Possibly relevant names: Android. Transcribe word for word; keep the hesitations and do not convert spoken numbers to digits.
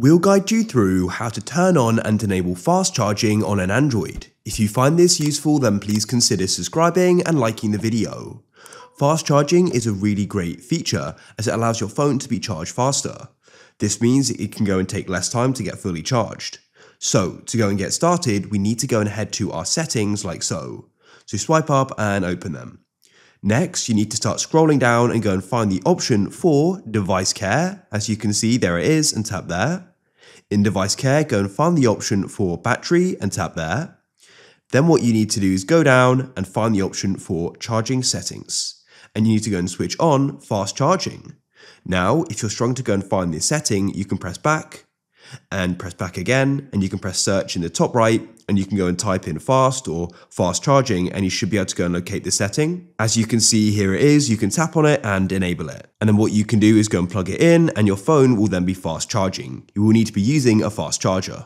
We'll guide you through how to turn on and enable fast charging on an Android. If you find this useful, then please consider subscribing and liking the video. Fast charging is a really great feature as it allows your phone to be charged faster. This means it can go and take less time to get fully charged. So to go and get started, we need to go and head to our settings like so. So swipe up and open them. Next, you need to start scrolling down and go and find the option for Device Care. As you can see, there it is, and tap there. In Device Care, go and find the option for Battery and tap there. Then what you need to do is go down and find the option for Charging Settings. And you need to go and switch on Fast Charging. Now, if you're strong to go and find this setting, you can press back and press back again, and you can press search in the top right, and you can go and type in fast or fast charging, and you should be able to go and locate the setting. As you can see, here it is. You can tap on it and enable it. And then what you can do is go and plug it in, and your phone will then be fast charging. You will need to be using a fast charger.